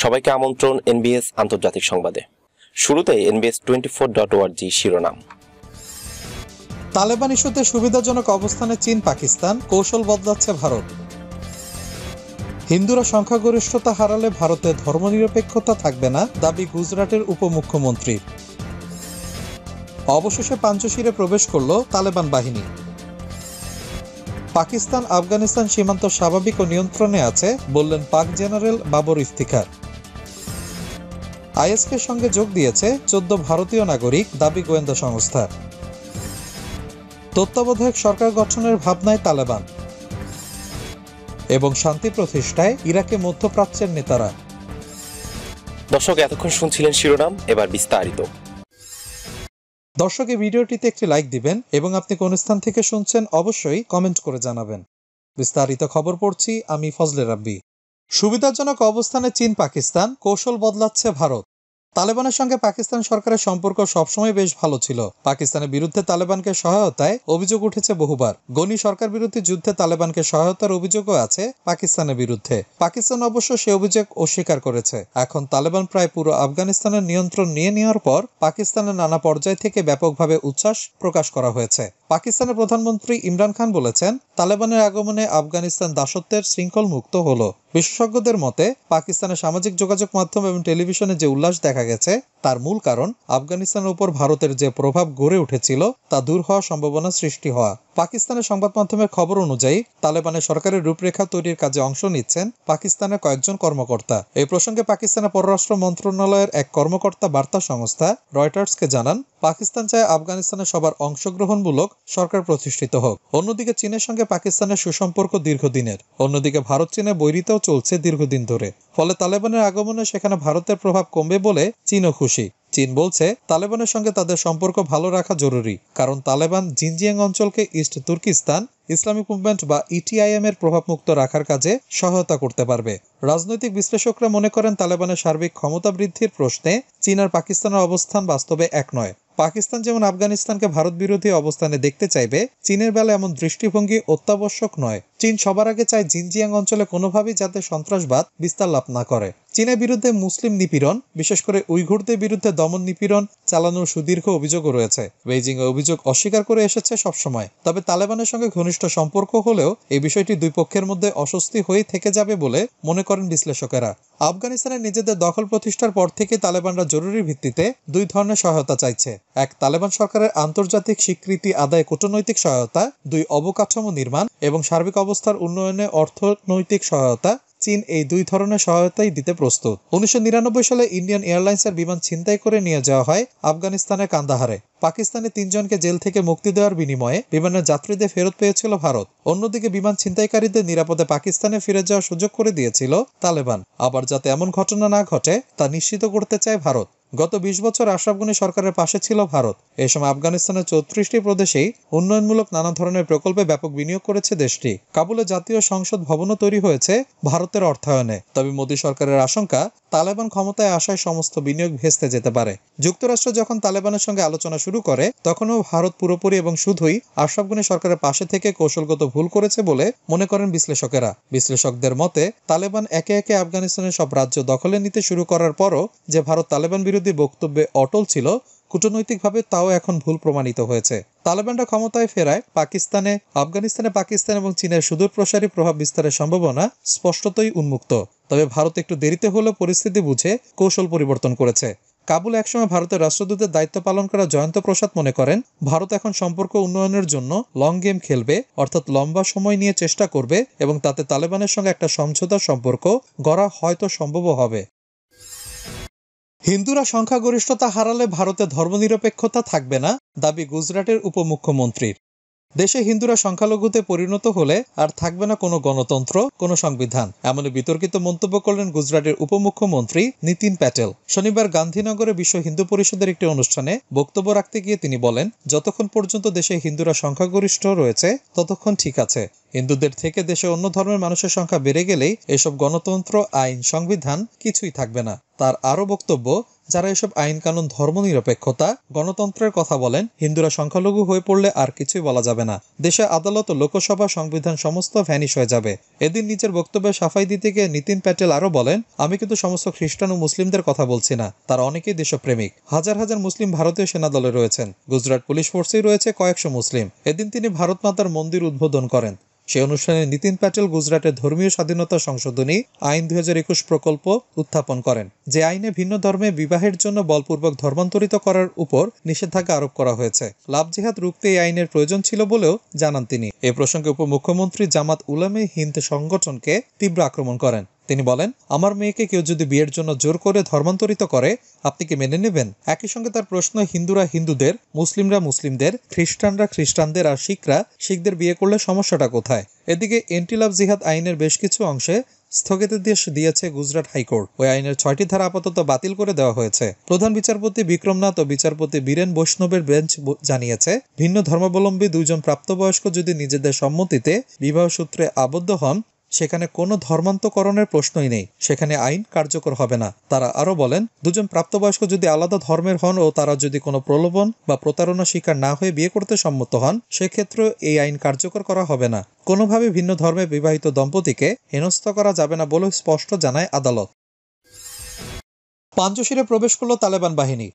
সবাইকে আমন্ত্রণ এনবিএস আন্তর্জাতিক সংবাদে। শুরুতে NBS24.org শিরোনাম। তালেবান ইস্যুতে সুবিধাজনক অবস্থানে চীন পাকিস্তান, কৌশল বদলাচ্ছে ভারত। হিন্দুরা সংখ্যাগরিষ্ঠতা হারালে ভারতে ধর্মনিরপেক্ষতা থাকবে না, দাবি গুজরাটের উপমুখ্যমন্ত্রী। অবশেষে পাঞ্জশিরে প্রবেশ করল তালেবান বাহিনী। পাকিস্তান আফগানিস্তান সীমান্ত স্বাভাবিক ও নিয়ন্ত্রণে আছে, বললেন পাক জেনারেল বাবর ইফতিখার। আইএসপির সঙ্গে যোগ দিয়েছে 14 ভারতীয় নাগরিক, দাবি গোয়েন্দা সংস্থার। তত্ত্বাবধায়ক সরকার গঠনের ভাবনায় তালেবান এবং শান্তি প্রতিষ্ঠায় ইরাকে মধ্যপ্রাচ্যের নেতারা। দর্শক এতক্ষণ শুনছিলেন শিরোনাম, এবার বিস্তারিত। দর্শক, এই ভিডিওটিতে একটি লাইক দিবেন এবং আপনি কোন স্থান থেকে শুনছেন অবশ্যই কমেন্ট করে জানাবেন। বিস্তারিত খবর পড়ছি আমি ফজলে রাব্বি। সুবিধাজনক অবস্থানে চীন পাকিস্তান, কৌশল বদলাচ্ছে ভারত। তালেবানের সঙ্গে পাকিস্তান সরকারের সম্পর্ক সবসময় বেশ ভালো ছিল। পাকিস্তানের বিরুদ্ধে তালেবানকে সহায়তায় অভিযোগ উঠেছে বহুবার। গনি সরকার বিরোধী যুদ্ধে তালেবানকে সহায়তার অভিযোগও আছে পাকিস্তানের বিরুদ্ধে। পাকিস্তান অবশ্য সে অভিযোগ অস্বীকার করেছে। এখন তালেবান প্রায় পুরো আফগানিস্তানের নিয়ন্ত্রণ নিয়ে নেওয়ার পর পাকিস্তানের নানা পর্যায় থেকে ব্যাপকভাবে উচ্ছ্বাস প্রকাশ করা হয়েছে। পাকিস্তানের প্রধানমন্ত্রী ইমরান খান বলেছেন, তালেবানের আগমনে আফগানিস্তান দাসত্বের শৃঙ্খল মুক্ত হলো। বিশেষজ্ঞদের মতে পাকিস্তানের সামাজিক যোগাযোগ মাধ্যম এবং টেলিভিশনে যে উল্লাস দেখা গেছে তার মূল কারণ আফগানিস্তানের উপর ভারতের যে প্রভাব গড়ে উঠেছিল তা দূর হওয়ার সম্ভাবনা সৃষ্টি হওয়া। পাকিস্তানের সংবাদ মাধ্যমের খবর অনুযায়ী তালেবানের সরকারের রূপরেখা তৈরির কাজে অংশ নিচ্ছেন পাকিস্তানের কয়েকজন কর্মকর্তা। এই প্রসঙ্গে পাকিস্তানের পররাষ্ট্র মন্ত্রণালয়ের এক কর্মকর্তা বার্তা সংস্থা রয়টার্সকে জানান, পাকিস্তান চায় আফগানিস্তানে সবার অংশগ্রহণমূলক সরকার প্রতিষ্ঠিত হোক। অন্যদিকে চীনের সঙ্গে পাকিস্তানের সুসম্পর্ক দীর্ঘদিনের। অন্যদিকে ভারত চীনে বৈরিতাও চলছে দীর্ঘদিন ধরে। ফলে তালেবানের আগমনে সেখানে ভারতের প্রভাব কমবে বলে চীনও খুশি। চীন বলছে তালেবানের সঙ্গে তাদের সম্পর্ক ভালো রাখা জরুরি, কারণ তালেবান জিনজিয়াং অঞ্চলকে ইস্ট তুর্কিস্তান ইসলামিক মুভমেন্ট বা ইটিআইএম এর প্রভাবমুক্ত রাখার কাজে সহায়তা করতে পারবে। রাজনৈতিক বিশ্লেষকরা মনে করেন, তালেবানের সার্বিক ক্ষমতা বৃদ্ধির প্রশ্নে চীন আর পাকিস্তানের অবস্থান বাস্তবে এক নয়। পাকিস্তান যেমন আফগানিস্তানকে ভারত বিরোধী অবস্থানে দেখতে চাইবে, চীনের বেলা এমন দৃষ্টিভঙ্গি অত্যাবশ্যক নয়। চীন সবার আগে চায় জিনজিয়াং অঞ্চলে কোনোভাবেই যাতে সন্ত্রাসবাদ বিস্তার লাভ না করে। চীনের বিরুদ্ধে মুসলিম নিপীড়ন, বিশেষ করে উইঘুরদের বিরুদ্ধে দমন নিপীড়ন চালানোর সুদীর্ঘ অভিযোগও রয়েছে। বেইজিং অভিযোগ অস্বীকার করে এসেছে সবসময়। তবে তালেবানের সঙ্গে ঘনিষ্ঠ সম্পর্ক হলেও এই বিষয়টি দুই পক্ষের মধ্যে অস্বস্তি হয়ে থেকে যাবে বলে মনে করেন বিশ্লেষকেরা। আফগানিস্তানে নিজেদের দখল প্রতিষ্ঠার পর থেকে তালেবানরা জরুরি ভিত্তিতে দুই ধরনের সহায়তা চাইছে। এক, তালেবান সরকারের আন্তর্জাতিক স্বীকৃতি আদায় কূটনৈতিক সহায়তা। দুই, অবকাঠামো নির্মাণ এবং সার্বিক অবস্থার উন্নয়নে অর্থনৈতিক সহায়তা। চীন এই দুই ধরনের সহায়তাই দিতে প্রস্তুত। 1999 সালে ইন্ডিয়ান এয়ারলাইন্সের বিমান ছিনতাই করে নিয়ে যাওয়া হয় আফগানিস্তানের কান্দাহারে। পাকিস্তানে 3 জনকে জেল থেকে মুক্তি দেওয়ার বিনিময়ে বিমানের যাত্রীদের ফেরত পেয়েছিল ভারত। অন্যদিকে বিমান ছিনতাইকারীদের নিরাপদে পাকিস্তানে ফিরে যাওয়ার সুযোগ করে দিয়েছিল তালেবান। আবার যাতে এমন ঘটনা না ঘটে তা নিশ্চিত করতে চায় ভারত। গত 20 বছর আশরাফ গনি সরকারের পাশে ছিল ভারত। এ সময় আফগানিস্তানের 34টি প্রদেশেই উন্নয়নমূলক নানা ধরনের প্রকল্পে ব্যাপক বিনিয়োগ করেছে দেশটি। কাবুলে জাতীয় সংসদ ভবনও তৈরি হয়েছে ভারতের অর্থায়নে। তবে মোদী সরকারের আশঙ্কা, তালেবান ক্ষমতায় আসায় সমস্ত বিনিয়োগ ভেস্তে যেতে পারে। যুক্তরাষ্ট্র যখন তালেবানের সঙ্গে আলোচনা শুরু করে তখনও ভারত পুরোপুরি এবং শুধুই আশরাফ গনি সরকারের পাশে থেকে কৌশলগত ভুল করেছে বলে মনে করেন বিশ্লেষকেরা। বিশ্লেষকদের মতে, তালেবান একে একে আফগানিস্তানের সব রাজ্য দখলে নিতে শুরু করার পরও যে ভারত তালেবান বিরোধী বক্তব্যে অটল ছিল কূটনৈতিকভাবে, তাও এখন ভুল প্রমাণিত হয়েছে। তালেবানরা ক্ষমতায় ফেরায় পাকিস্তানে, আফগানিস্তানে পাকিস্তান এবং চীনের সুদূর প্রসারী প্রভাব বিস্তারের সম্ভাবনা স্পষ্টতই উন্মুক্ত। তবে ভারত একটু দেরিতে হলেও পরিস্থিতি বুঝে কৌশল পরিবর্তন করেছে। কাবুলে একসময় ভারতের রাষ্ট্রদূতের দায়িত্ব পালন করা জয়ন্ত প্রসাদ মনে করেন, ভারত এখন সম্পর্ক উন্নয়নের জন্য লং গেম খেলবে, অর্থাৎ লম্বা সময় নিয়ে চেষ্টা করবে এবং তাতে তালেবানের সঙ্গে একটা সমঝোতার সম্পর্ক গড়া হয়তো সম্ভব হবে। হিন্দুরা সংখ্যাগরিষ্ঠতা হারালে ভারতে ধর্মনিরপেক্ষতা থাকবে না, দাবি গুজরাটের উপমুখ্যমন্ত্রীর। দেশে হিন্দুরা সংখ্যালঘুতে পরিণত হলে আর থাকবে না কোনো গণতন্ত্র, কোনো সংবিধান, এমন বিতর্কিত মন্তব্য করলেন গুজরাটের উপমুখ্যমন্ত্রী নিতিন প্যাটেল। শনিবার গান্ধীনগরে বিশ্ব হিন্দু পরিষদের একটি অনুষ্ঠানে বক্তব্য রাখতে গিয়ে তিনি বলেন, যতক্ষণ পর্যন্ত দেশে হিন্দুরা সংখ্যাগরিষ্ঠ রয়েছে ততক্ষণ ঠিক আছে, হিন্দুদের থেকে দেশে অন্য ধর্মের মানুষের সংখ্যা বেড়ে গেলেই এসব গণতন্ত্র আইন সংবিধান কিছুই থাকবে না। তার আরো বক্তব্য, যারা এসব আইন কানুন ধর্মনিরপেক্ষতা গণতন্ত্রের কথা বলেন, হিন্দুরা সংখ্যালঘু হয়ে পড়লে আর কিছুই বলা যাবে না। দেশে আদালত ও লোকসভা সংবিধান সমস্ত ভ্যানিশ হয়ে যাবে। এদিন নিজের বক্তব্যে সাফাই দিতে গিয়ে নিতিন প্যাটেল আরো বলেন, আমি কিন্তু সমস্ত খ্রিস্টান ও মুসলিমদের কথা বলছি না, তারা অনেকেই দেশপ্রেমিক। হাজার হাজার মুসলিম ভারতীয় সেনাদলে রয়েছেন, গুজরাট পুলিশ ফোর্সেই রয়েছে কয়েকশো মুসলিম। এদিন তিনি ভারত মাতার মন্দির উদ্বোধন করেন। সে অনুষ্ঠানে নিতিন প্যাটেল গুজরাটের ধর্মীয় স্বাধীনতা সংশোধনী আইন 2021 প্রকল্প উত্থাপন করেন, যে আইনে ভিন্ন ধর্মে বিবাহের জন্য বলপূর্বক ধর্মান্তরিত করার উপর নিষেধাজ্ঞা আরোপ করা হয়েছে। লাভ জিহাদ রুখতে এই আইনের প্রয়োজন ছিল বলেও জানান তিনি। এ প্রসঙ্গে উপমুখ্যমন্ত্রী জামাত উলামে হিন্দ সংগঠনকে তীব্র আক্রমণ করেন। তিনি বলেন, আমার মেয়েকে কেউ যদি বিয়ের জন্য জোর করে ধর্মান্তরিত করে আপনি কি মেনে নেবেন? একই সঙ্গে তার প্রশ্ন, হিন্দুরা হিন্দুদের, মুসলিমরা মুসলিমদের, খ্রিস্টানরা খ্রিস্টানদের আর শিখরা শিখদের বিয়ে করলে সমস্যাটা কোথায়? এদিকে এন্টি লাভ জিহাদ আইনের বেশ কিছু অংশে স্থগিতাদেশ দিয়েছে গুজরাট হাইকোর্ট। ওই আইনের 6টি ধারা আপাতত বাতিল করে দেওয়া হয়েছে। প্রধান বিচারপতি বিক্রমনাথ ও বিচারপতি বীরেন বৈষ্ণবের বেঞ্চ জানিয়েছে, ভিন্ন ধর্মাবলম্বী দুইজন প্রাপ্তবয়স্ক যদি নিজেদের সম্মতিতে বিবাহ সূত্রে আবদ্ধ হন, সেখানে কোনো ধর্মান্তকরণের প্রশ্নই নেই, সেখানে আইন কার্যকর হবে না। তারা আরো বলেন, দুজন প্রাপ্তবয়স্ক যদি আলাদা ধর্মের হন ও তারা যদি কোনো প্রলোভন বা প্রতারণা শিকার না হয়ে বিয়ে করতে সম্মত হন, সেক্ষেত্রে এই আইন কার্যকর করা হবে না। কোনোভাবে ভিন্ন ধর্মে বিবাহিত দম্পতিকে হেনস্থা করা যাবে না বলে স্পষ্ট জানায় আদালত। পাঞ্জশিরে প্রবেশ করল তালেবান বাহিনী।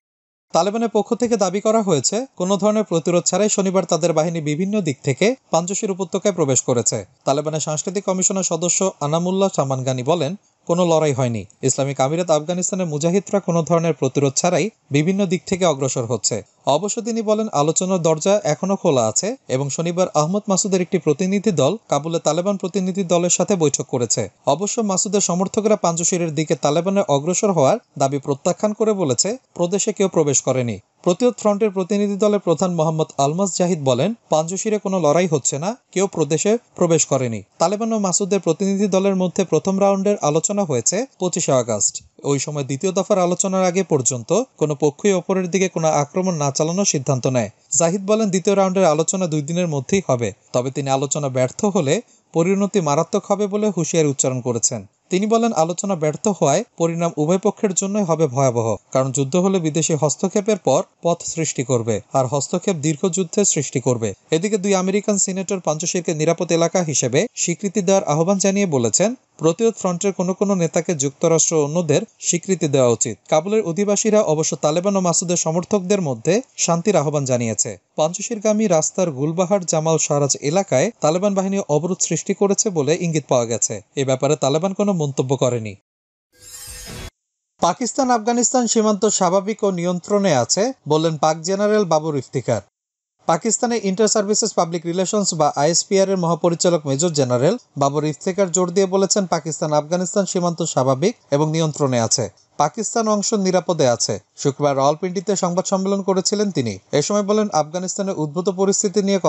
তালেবানের পক্ষ থেকে দাবি করা হয়েছে, কোনো ধরনের প্রতিরোধ ছাড়াই শনিবার তাদের বাহিনী বিভিন্ন দিক থেকে পাঞ্জশির উপত্যকায় প্রবেশ করেছে। তালেবানের সাংস্কৃতিক কমিশনের সদস্য আনামুল্লাহ সামানগানি বলেন, কোনো লড়াই হয়নি। ইসলামিক আমিরাত আফগানিস্তানের মুজাহিদরা কোনো ধরনের প্রতিরোধ ছাড়াই বিভিন্ন দিক থেকে অগ্রসর হচ্ছে। অবশ্য তিনি বলেন, আলোচনার দরজা এখনো খোলা আছে এবং শনিবার আহমদ মাসুদের একটি প্রতিনিধি দল কাবুলে তালেবান প্রতিনিধি দলের সাথে বৈঠক করেছে। অবশ্য মাসুদের সমর্থকরা পাঞ্জশিরের দিকে তালেবানের অগ্রসর হওয়ার দাবি প্রত্যাখ্যান করে বলেছে, প্রদেশে কেউ প্রবেশ করেনি। প্রতিরোধ ফ্রন্টের প্রতিনিধি দলের প্রধান মোহাম্মদ আলমাস জাহিদ বলেন, পাঞ্জশিরে কোনো লড়াই হচ্ছে না, কেউ প্রদেশে প্রবেশ করেনি। তালেবান ও মাসুদের প্রতিনিধি দলের মধ্যে প্রথম রাউন্ডের আলোচনা হয়েছে 25 আগস্ট। ওই সময় দ্বিতীয় দফার আলোচনার আগে পর্যন্ত কোনো পক্ষই অপরের দিকে কোনো আক্রমণ না চালানোর সিদ্ধান্ত নেয়। জাহিদ বলেন, দ্বিতীয় রাউন্ডের আলোচনা 2 দিনের মধ্যেই হবে, তবে তিনি আলোচনা ব্যর্থ হলে পরিণতি মারাত্মক হবে বলে হুঁশিয়ারি উচ্চারণ করেছেন। তিনি বলেন, আলোচনা ব্যর্থ হওয়ায় পরিণাম উভয় পক্ষের জন্যই হবে ভয়াবহ, কারণ যুদ্ধ হলে বিদেশি হস্তক্ষেপের পর পথ সৃষ্টি করবে, আর হস্তক্ষেপ দীর্ঘ যুদ্ধের সৃষ্টি করবে। এদিকে 2 আমেরিকান সিনেটর পাঞ্জশিরকে নিরাপদ এলাকা হিসেবে স্বীকৃতি দেওয়ার আহ্বান জানিয়ে বলেছেন, প্রতিরোধ ফ্রন্টের কোনো নেতাকে যুক্তরাষ্ট্র অন্যদের স্বীকৃতি দেওয়া উচিত। কাবুলের অধিবাসীরা অবশ্য তালেবান ও মাসুদের সমর্থকদের মধ্যে শান্তির আহ্বান জানিয়েছে। পাঞ্জশিরগামী রাস্তার গুলবাহার জামাল সারাজ এলাকায় তালেবান বাহিনী অবরোধ সৃষ্টি করেছে বলে ইঙ্গিত পাওয়া গেছে। এ ব্যাপারে তালেবান কোনো মন্তব্য করেনি। পাকিস্তান আফগানিস্তান সীমান্ত স্বাভাবিক ও নিয়ন্ত্রণে আছে বললেন পাক জেনারেল বাবর ইফতিখার। পাকিস্তানে ইন্টার সার্ভিসেস পাবলিক রিলেশনস বা ISPR এর মহাপরিচালক মেজর জেনারেল বাবর ইফতিখার জোর দিয়ে বলেছেন, পাকিস্তান আফগানিস্তান সীমান্ত স্বাভাবিক এবং নিয়ন্ত্রণে আছে, পাকিস্তান অংশ নিরাপদে আছে। শুক্রবার রাওয়ালপিন্ডিতে সংবাদ সম্মেলন করেছিলেন তিনি। এ সময় বলেন, আফগানিস্তানের উদ্ভূত পরিস্থিতি নিয়ে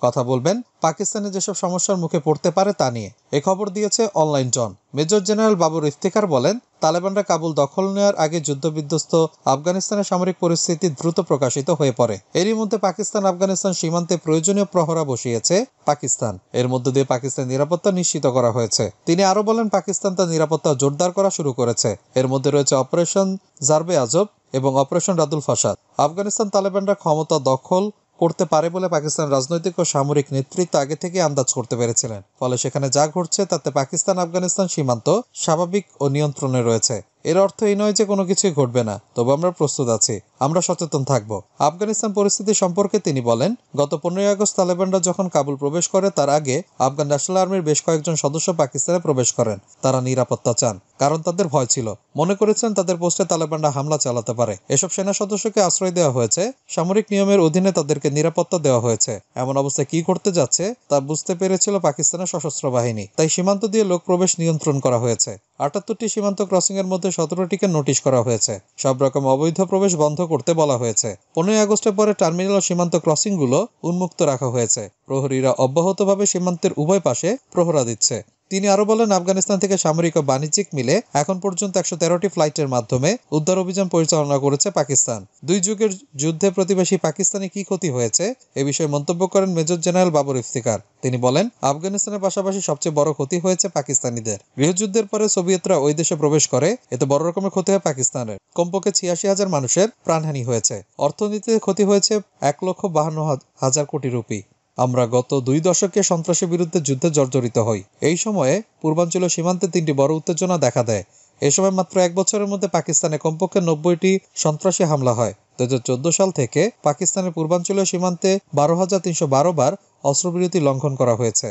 কথা বলবেন পাকিস্তানে যেসব সমস্যার মুখে পড়তে পারে তা নিয়ে। এ খবর দিয়েছে অনলাইন জন। মেজর জেনারেল বাবর ইফতিখার বলেন, তালেবানরা কাবুল দখল নেওয়ার আগে যুদ্ধবিধ্বস্ত আফগানিস্তানের সামরিক পরিস্থিতি দ্রুত প্রকাশিত হয়ে পড়ে। এরই মধ্যে পাকিস্তান আফগানিস্তান সীমান্তে প্রয়োজনীয় প্রহরা বসিয়েছে পাকিস্তান। এর মধ্যে দিয়ে পাকিস্তানের নিরাপত্তা নিশ্চিত করা হয়েছে। তিনি আরো বলেন, পাকিস্তান তার নিরাপত্তা জোরদার করা শুরু করেছে। এর মধ্যে রয়েছে অপারেশন জারবে আজব এবং অপারেশন রাদুল ফাসাদ। আফগানিস্তান তালেবানরা ক্ষমতা দখল করতে পারে বলে পাকিস্তান রাজনৈতিক ও সামরিক নেতৃত্ব আগে থেকে আন্দাজ করতে পেরেছিলেন। ফলে সেখানে যা ঘটছে তাতে পাকিস্তান আফগানিস্তান সীমান্ত স্বাভাবিক ও নিয়ন্ত্রণে রয়েছে। এর অর্থ এই নয় যে কোনো কিছুই ঘটবে না, তবে আমরা প্রস্তুত আছি, আমরা সচেতন থাকব। আফগানিস্তান পরিস্থিতি সম্পর্কে তিনি বলেন, গত 15 আগস্ট তালেবানরা যখন কাবুল প্রবেশ করে তার আগে আফগান ন্যাশনাল আর্মির বেশ কয়েকজন সদস্য পাকিস্তানে প্রবেশ করেন। তারা নিরাপত্তা চান, কারণ তাদের ভয় ছিল, মনে করেছেন তাদের পোস্টে তালেবানরা হামলা চালাতে পারে। এসব সেনা সদস্যকে আশ্রয় দেওয়া হয়েছে, সামরিক নিয়মের অধীনে তাদেরকে নিরাপত্তা দেওয়া হয়েছে। এমন অবস্থায় কি ঘটতে যাচ্ছে তা বুঝতে পেরেছিল পাকিস্তানের সশস্ত্র বাহিনী, তাই সীমান্ত দিয়ে লোক প্রবেশ নিয়ন্ত্রণ করা হয়েছে। 78টি সীমান্ত ক্রসিং এর মধ্যে 17টিকে নোটিশ করা হয়েছে। সব রকম অবৈধ প্রবেশ বন্ধ করতে বলা হয়েছে। 15 আগস্টের পরে টার্মিনাল ও সীমান্ত ক্রসিং গুলো উন্মুক্ত রাখা হয়েছে। প্রহরীরা অব্যাহতভাবে সীমান্তের উভয় পাশে প্রহরা দিচ্ছে। তিনি আরো বলেন, আফগানিস্তান থেকে সামরিক ও বাণিজ্যিক মিলে এখন পর্যন্ত 113টি ফ্লাইটের মাধ্যমে উদ্ধার অভিযান পরিচালনা করেছে পাকিস্তান। দুই যুগের যুদ্ধে প্রতিবেশী পাকিস্তানে কি ক্ষতি হয়েছে এ বিষয়ে মন্তব্য করেন মেজর জেনারেল বাবর ইফতিখার। তিনি বলেন, আফগানিস্তানের পাশাপাশি সবচেয়ে বড় ক্ষতি হয়েছে পাকিস্তানিদের। গৃহযুদ্ধের পরে সোভিয়েতরা ওই দেশে প্রবেশ করে, এতে বড় রকমের ক্ষতি হয় পাকিস্তানের। কমপক্ষে 86,000 মানুষের প্রাণহানি হয়েছে। অর্থনীতিতে ক্ষতি হয়েছে 1,52,000 কোটি রুপি। আমরা গত 2 দশকে সন্ত্রাসের বিরুদ্ধে যুদ্ধে জর্জরিত হই। এই সময়ে পূর্বাঞ্চলীয় সীমান্তে 3টি বড় উত্তেজনা দেখা দেয়। এই সময় মাত্র 1 বছরের মধ্যে পাকিস্তানে কমপক্ষে 90টি সন্ত্রাসী হামলা হয়। 2014 সাল থেকে পাকিস্তানের পূর্বাঞ্চলীয় সীমান্তে 12,312 বার অস্ত্রবিরতি লঙ্ঘন করা হয়েছে।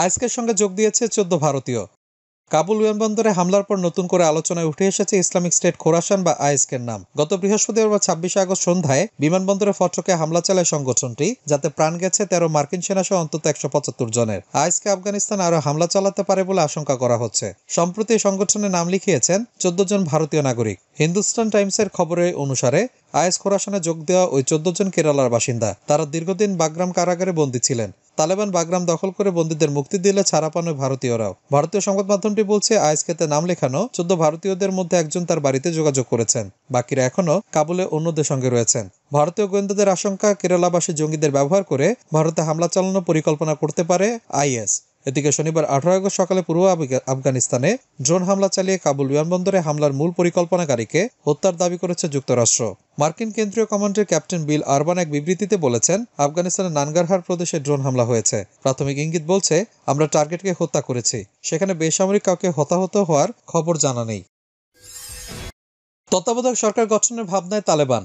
আইএসকের সঙ্গে যোগ দিয়েছে 14 ভারতীয়। কাবুল বিমানবন্দরে হামলার পর নতুন করে আলোচনায় উঠে এসেছে ইসলামিক স্টেট খোরাসান বা আইএসকের নাম। গত বৃহস্পতিবার 26 আগস্ট সন্ধ্যায় বিমানবন্দরের ফটকে হামলা চালায় সংগঠনটি, যাতে প্রাণ গেছে 13 মার্কিন সেনা সহ অন্তত 175 জনের। আইএসকে আফগানিস্তান আরো হামলা চালাতে পারে বলে আশঙ্কা করা হচ্ছে। সম্প্রতি সংগঠনের নাম লিখিয়েছেন 14 জন ভারতীয় নাগরিক। হিন্দুস্তান টাইমসের খবরে অনুসারে আইএস খোরাসানে যোগ দেওয়া ওই 14 জন কেরালার বাসিন্দা। তারা দীর্ঘদিন বাগরাম কারাগারে বন্দী ছিলেন। তালেবান বাগরাম দখল করে বন্দীদের মুক্তি দিলে ছাড়া পান ভারতীয়রাও। ভারতীয় সংবাদ মাধ্যমটি বলছে, আইএসকেতে নাম লেখানো 14 ভারতীয়দের মধ্যে একজন তার বাড়িতে যোগাযোগ করেছেন। বাকিরা এখনো কাবুলে অন্যদের সঙ্গে রয়েছেন। ভারতীয় গোয়েন্দাদের আশঙ্কা, কেরালাবাসী জঙ্গিদের ব্যবহার করে ভারতে হামলা চালানোর পরিকল্পনা করতে পারে আইএস। এদিকে শনিবার 18 আগস্ট সকালে পূর্ব আফগানিস্তানে ড্রোন হামলা চালিয়ে কাবুল বিমানবন্দরে হামলার মূল পরিকল্পনাকারীকে হত্যার দাবি করেছে যুক্তরাষ্ট্র। মার্কিন কেন্দ্রীয় কমান্ডের ক্যাপ্টেন বিল আরবান এক বিবৃতিতে বলেছেন, আফগানিস্তানের নানগারহার প্রদেশে ড্রোন হামলা হয়েছে। প্রাথমিক ইঙ্গিত বলছে, আমরা টার্গেটকে হত্যা করেছি। সেখানে বেসামরিক কাউকে হতাহত হওয়ার খবর জানা নেই। তত্ত্বাবধায়ক সরকার গঠনের ভাবনায় তালেবান।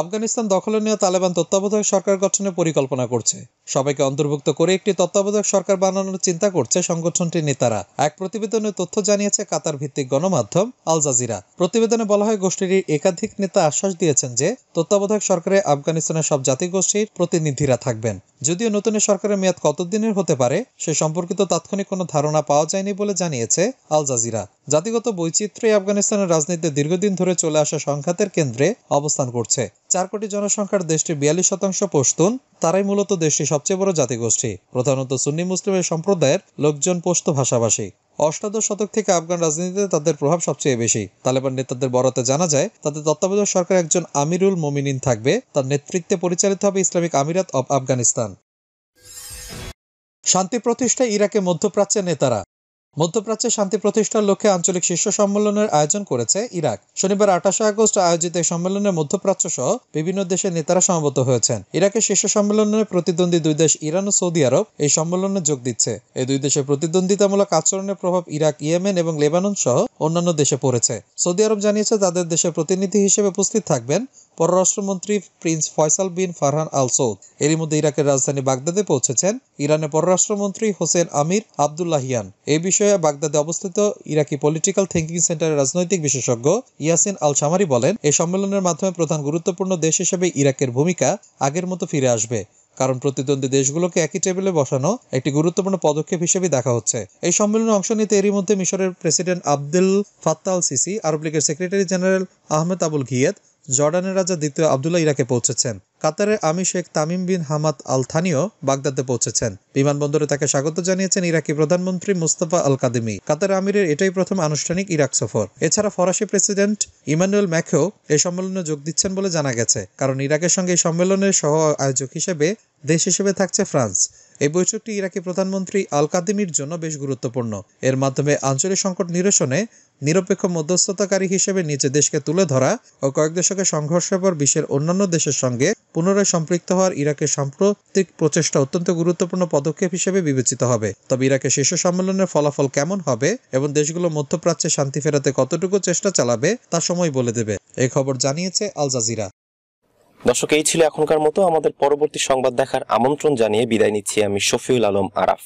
আফগানিস্তান দখলে নেওয়া তালেবান তত্ত্বাবধায়ক সরকার গঠনের পরিকল্পনা করছে। সবাইকে অন্তর্ভুক্ত করে একটি তত্ত্বাবধায়ক সরকার বানানোর চিন্তা করছে সংগঠনটির নেতারা। এক প্রতিবেদনে তথ্য জানিয়েছে কাতার ভিত্তিক গণমাধ্যম আল জাজিরা। প্রতিবেদনে বলা হয়, গোষ্ঠীটির একাধিক নেতা আশ্বাস দিয়েছেন যে তত্ত্বাবধায়ক সরকারে আফগানিস্তানের সব জাতিগোষ্ঠীর প্রতিনিধিরা থাকবেন। যদিও নতুন সরকারের মেয়াদ কতদিনের হতে পারে সে সম্পর্কিত তাৎক্ষণিক কোনো ধারণা পাওয়া যায়নি বলে জানিয়েছে আল জাজিরা। জাতিগত বৈচিত্র্যই আফগানিস্তানের রাজনীতিতে দীর্ঘদিন ধরে চলে আসা সংঘাতের কেন্দ্রে অবস্থান করছে। 4 কোটি জনসংখ্যার দেশটির 42% পশতুন। তারাই মূলত দেশটির সবচেয়ে বড় জাতিগোষ্ঠী। প্রধানত সুন্নি মুসলিমের সম্প্রদায়ের লোকজন পশতু ভাষাভাষী। 8ম শতক থেকে আফগান রাজনীতিতে তাদের প্রভাব সবচেয়ে বেশি। তালেবান নেতাদের বরাতে জানা যায়, তাদের তত্ত্বাবধায়ক সরকার একজন আমিরুল মোমিনিন থাকবে। তার নেতৃত্বে পরিচালিত হবে ইসলামিক আমিরাত অব আফগানিস্তান। শান্তি প্রতিষ্ঠায় ইরাকে মধ্যপ্রাচ্যের নেতারা। মধ্যপ্রাচ্যে শান্তি প্রতিষ্ঠার লক্ষ্যে আঞ্চলিক শীর্ষ সম্মেলনের আয়োজন করেছে ইরাক। শনিবার 28 আগস্ট আয়োজিত এই সম্মেলনে মধ্যপ্রাচ্য সহ বিভিন্ন দেশের নেতারা সমবেত হয়েছেন। ইরাকের শীর্ষ সম্মেলনে প্রতিদ্বন্দ্বী 2 দেশ ইরান ও সৌদি আরব এই সম্মেলনে যোগ দিচ্ছে। এই 2 দেশের প্রতিদ্বন্দ্বিতামূলক আচরণের প্রভাব ইরাক, ইয়েমেন এবং লেবানন সহ অন্যান্য দেশে পড়েছে। সৌদি আরব জানিয়েছে, তাদের দেশের প্রতিনিধি হিসেবে উপস্থিত থাকবেন পররাষ্ট্রমন্ত্রী Prince Faisal bin Farhan Al Saud. এরই মধ্যে ইরাকের রাজধানী বাগদাদে পৌঁছেছেন ইরানের পররাষ্ট্রমন্ত্রী হোসেন আমির আবদুল্লাহিয়ান। এ বিষয়ে বাগদাদে অবস্থিত ইরাকি পলিটিক্যাল থিঙ্কিং সেন্টারের রাজনৈতিক বিশেষজ্ঞ ইয়াসিন আল সামারি বলেন, এই সম্মেলনের মাধ্যমে প্রধান গুরুত্বপূর্ণ দেশ হিসেবে ইরাকের ভূমিকা আগের মতো ফিরে আসবে, কারণ প্রতিদ্বন্দ্বী দেশগুলোকে একই টেবিলে বসানো একটি গুরুত্বপূর্ণ পদক্ষেপ হিসেবে দেখা হচ্ছে। এই সম্মেলনে অংশ নিতে এরই মধ্যে মিশরের president Abdul Fattah Al Sisi, আরব লীগের secretary general Ahmed Aboul Gheit, জর্ডানের রাজা দ্বিতীয় আবদুল্লাহ ইরাকে পৌঁছেছেন। কাতারের আমির শেখ তামিম বিন হামাদ আল থানিও বাগদাদে পৌঁছেছেন। বিমানবন্দরে তাকে স্বাগত জানিয়েছেন ইরাকি প্রধানমন্ত্রী মুস্তাফা আল-কাদিমি। কাতারের আমিরের এটাই প্রথম আনুষ্ঠানিক ইরাক সফর। এছাড়া ফরাসি প্রেসিডেন্ট ইমানুয়েল ম্যাক্রন এই সম্মেলনে যোগ দিচ্ছেন বলে জানা গেছে, কারণ ইরাকের সঙ্গে এই সম্মেলনের সহ আয়োজক হিসেবে দেশ হিসেবে থাকছে ফ্রান্স। এই বৈঠকটি ইরাকি প্রধানমন্ত্রী আল-কাদিমির জন্য বেশ গুরুত্বপূর্ণ। এর মাধ্যমে আঞ্চলিক সংকট নিরসনে নিরপেক্ষ মধ্যস্থতাকারী হিসেবে নিজ দেশকে তুলে ধরা ও কয়েক দশকের সংঘর্ষের পর বিশ্বের অন্যান্য দেশের সঙ্গে পুনরায় সম্পৃক্ত হওয়ার ইরাকের সাম্প্রতিক প্রচেষ্টা অত্যন্ত গুরুত্বপূর্ণ পদক্ষেপ হিসেবে বিবেচিত হবে। তবে ইরাকের শীর্ষ সম্মেলনের ফলাফল কেমন হবে এবং দেশগুলো মধ্যপ্রাচ্যে শান্তি ফেরাতে কতটুকু চেষ্টা চালাবে তা সময় বলে দেবে। এই খবর জানিয়েছে আল জাজিরা। দর্শক, এই ছিল এখনকার মতো। আমাদের পরবর্তী সংবাদ দেখার আমন্ত্রণ জানিয়ে বিদায় নিচ্ছি আমি শফিউল আলম আরাফ।